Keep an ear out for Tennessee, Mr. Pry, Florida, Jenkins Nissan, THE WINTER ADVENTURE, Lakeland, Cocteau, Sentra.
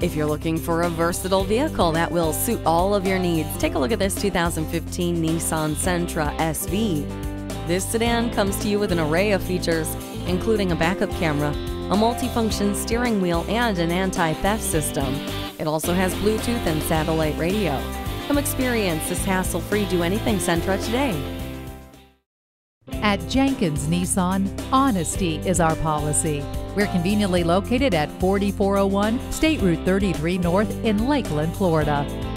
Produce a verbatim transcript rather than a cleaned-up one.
If you're looking for a versatile vehicle that will suit all of your needs, take a look at this two thousand fifteen Nissan Sentra S V. This sedan comes to you with an array of features, including a backup camera, a multifunction steering wheel, and an anti-theft system. It also has Bluetooth and satellite radio. Come experience this hassle-free do-anything Sentra today. At Jenkins Nissan, honesty is our policy. We're conveniently located at forty-four oh one State Route thirty-three North in Lakeland, Florida.